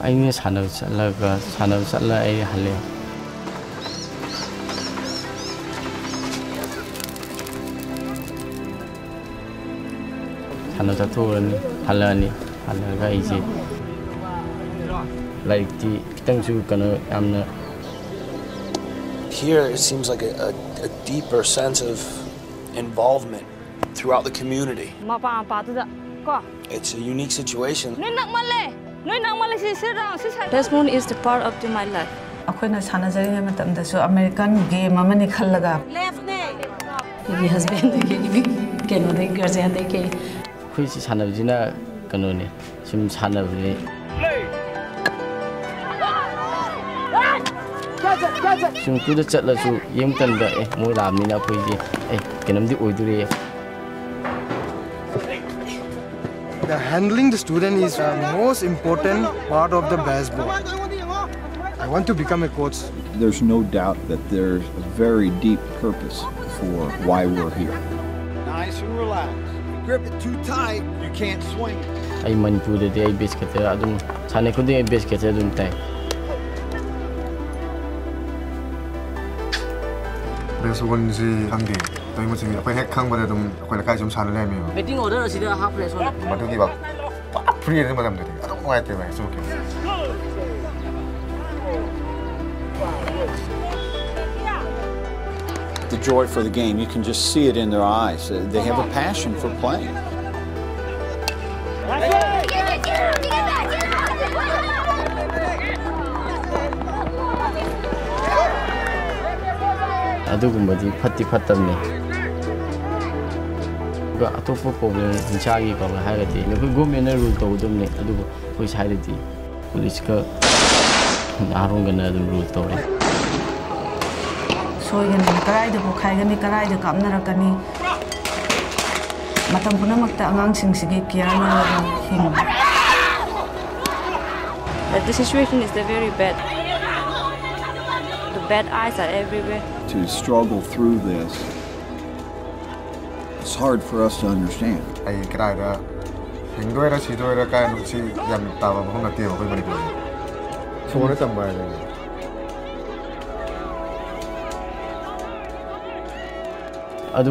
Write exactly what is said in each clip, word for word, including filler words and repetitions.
anh sano salaga sano sala ai halle sano satun halle ni halle ga isi like the things you gonna amna. Here it seems like a, a, a deeper sense of involvement throughout the community. It's a unique situation. Desmond is the part of my life. American game. He has been chúng tôi rất là chú yếm cần đợi mua làm nên là cái gì, cái nấm đi ủi tôi đi. The handling the student is the most important part of the baseball. I want to become a coach. There's no doubt that there's a very deep purpose for why we're here. Nice and relax. Grip it too tight, you can't swing. Ai mình chú để ai biết cái thế là đúng, sáng nay cũng đi ai biết cái thế đúng tay. Betting order is a half place. I don't give up. Free, I don't want to. It's okay. The joy for the game, you can just see it in their eyes. They have a passion for playing. ꯑꯗꯨꯒꯨꯝꯕꯗꯤ ꯐꯠꯇꯤ ꯐꯠꯇꯕꯅꯤ ꯑꯗꯨꯒ ꯑꯇꯣꯞꯄ problem ꯏꯟꯁꯥꯒꯤ problem ꯍꯥꯏꯔꯗꯤ ꯑꯩꯈꯣꯏ ꯒꯣꯔꯃꯦꯟꯅ rule ꯇꯧꯒꯗꯕꯅꯤ ꯑꯗꯨꯕꯨ ꯑꯩꯈꯣꯏ ꯁꯥꯏꯗꯗꯤ ꯄꯨꯂꯤꯁꯀ ꯑꯥꯔꯣꯝꯒꯅ ꯑꯗꯨꯝ ꯔꯨꯜ ꯇꯧꯋꯦ ꯁꯣꯏꯒꯅꯤ ꯀꯔꯥꯏꯗ ꯄꯣꯛꯈꯥꯏꯒꯅꯤ ꯀꯔꯥꯏꯗ ꯀꯥꯞꯅꯔꯛꯀꯅꯤ ꯃꯇꯝ ꯄꯨꯝꯅꯃꯛꯇ ꯑꯉꯥꯡꯁꯤꯡꯁꯤꯒꯤ ꯀꯤꯌꯔ ꯂꯧꯔꯒ ꯍꯤꯡꯕ But the situation is very bad. The bad eyes are everywhere. To struggle through this, it's hard for us to understand. I I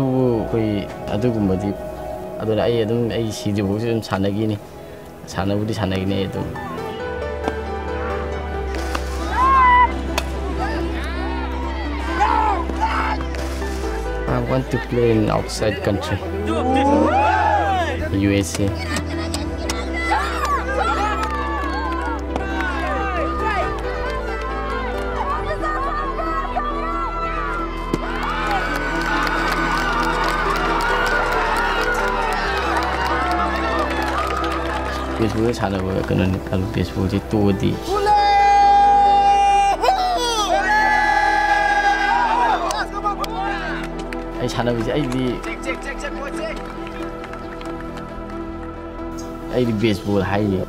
want to play in outside country, U S A. Baseball is hard work, and baseball is too hard. I I baseball highly.